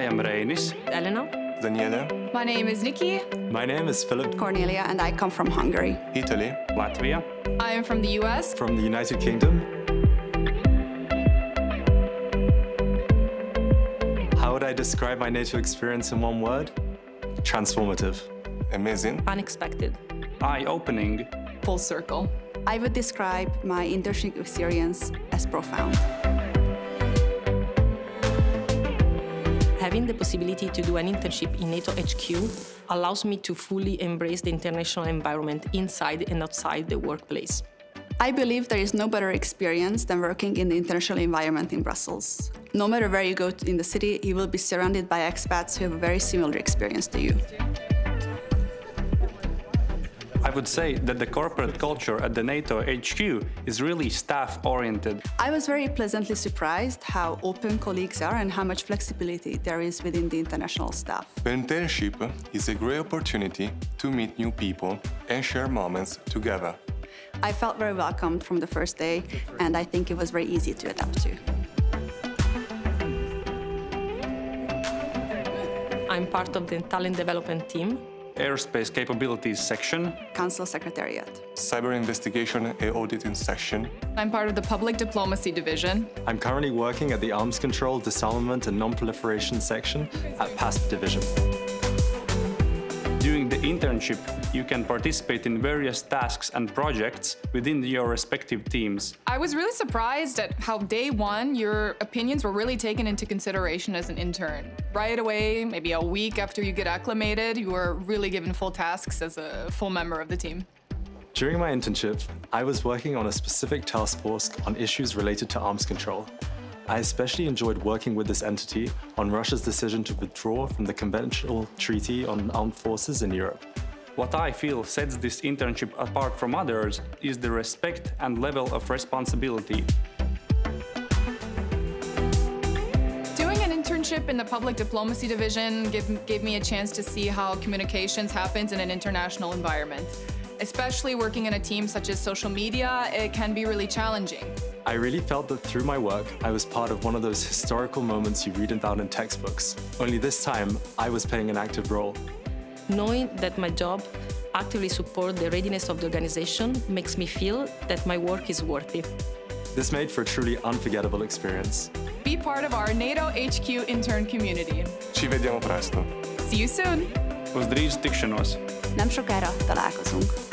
I am Reinis. Elena. Daniela. My name is Niki. My name is Philip. Cornelia, and I come from Hungary. Italy. Latvia. I am from the US. From the United Kingdom. How would I describe my NATO experience in one word? Transformative. Amazing. Unexpected. Eye-opening. Full circle. I would describe my internship experience as profound. Having the possibility to do an internship in NATO HQ allows me to fully embrace the international environment inside and outside the workplace. I believe there is no better experience than working in the international environment in Brussels. No matter where you go in the city, you will be surrounded by expats who have a very similar experience to you. I would say that the corporate culture at the NATO HQ is really staff-oriented. I was very pleasantly surprised how open colleagues are and how much flexibility there is within the international staff. The internship is a great opportunity to meet new people and share moments together. I felt very welcomed from the first day, and I think it was very easy to adapt to. I'm part of the talent development team. Airspace Capabilities Section. Council Secretariat. Cyber Investigation and Auditing Section. I'm part of the Public Diplomacy Division. I'm currently working at the Arms Control, Disarmament and Non-Proliferation Section at PASP Division. During the internship, you can participate in various tasks and projects within your respective teams. I was really surprised at how day one, your opinions were really taken into consideration as an intern. Right away, maybe a week after you get acclimated, you were really given full tasks as a full member of the team. During my internship, I was working on a specific task force on issues related to arms control. I especially enjoyed working with this entity on Russia's decision to withdraw from the Conventional Treaty on Armed Forces in Europe. What I feel sets this internship apart from others is the respect and level of responsibility. Doing an internship in the Public Diplomacy Division gave me a chance to see how communications happens in an international environment. Especially working in a team such as social media, it can be really challenging. I really felt that through my work, I was part of one of those historical moments you read about in textbooks. Only this time, I was playing an active role. Knowing that my job actively supports the readiness of the organization makes me feel that my work is worthy. This made for a truly unforgettable experience. Be part of our NATO HQ intern community. Ci vediamo presto. See you soon. Pozdravite nos. Nem sokára találkozunk.